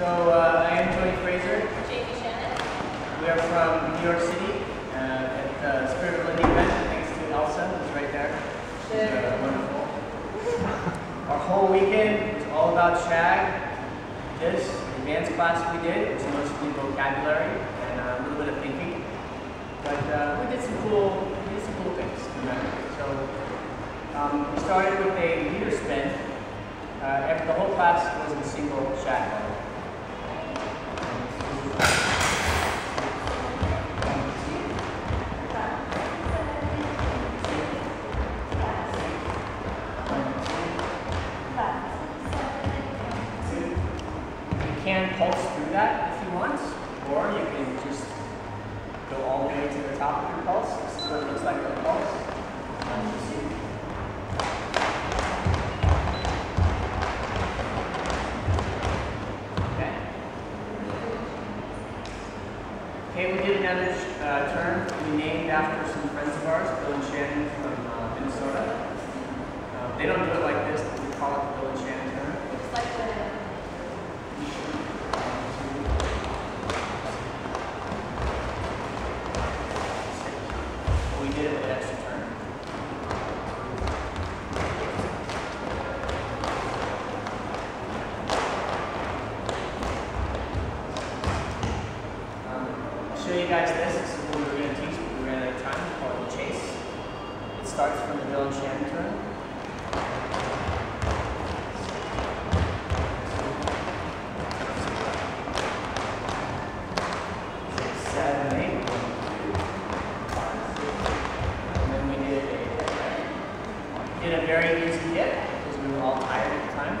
So I am Tony Fraser. J.P. Shannon. We are from New York City at the Spirit of Lindy event, thanks to Elsa, who's right there. She's wonderful. Our whole weekend was all about shag, this advanced class we did, it's mostly vocabulary and a little bit of thinking. But we did some cool things. So we started with a leader spin. The whole class was in Single Shag. You can pulse through that if you want, or you can just go all the way to the top of your pulse. This is what it looks like with a pulse. Okay, we did another term we named after some friends of ours, Bill and Shannon from Minnesota. They don't do it like this, but we call it the Bill and Shannon term. It's like the show you guys this. This is what we were going to teach, but we ran out of time. We call it the chase. It starts from the Bill and Shannon turn. And then we did a very easy dip because we were all tired at the time.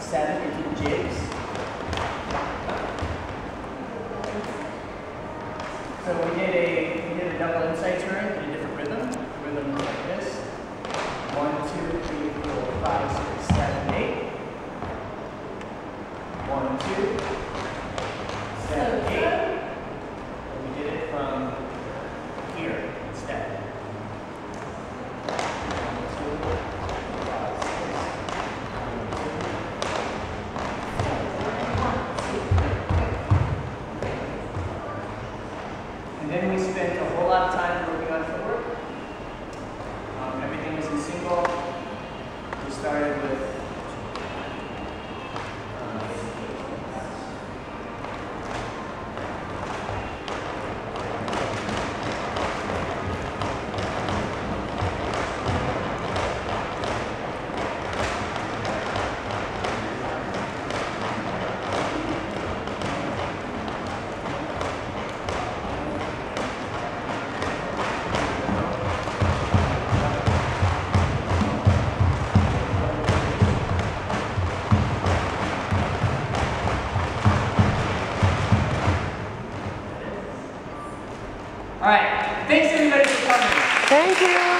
Seven into jigs. So we did a double inside turn in a different rhythm. The rhythm was like this. 1, 2, 3, 4, 5, 6, 7, 8. 1, 2, 7, 8. And we did it from here instead. 2. All right. Thanks, everybody, for coming. Thank you.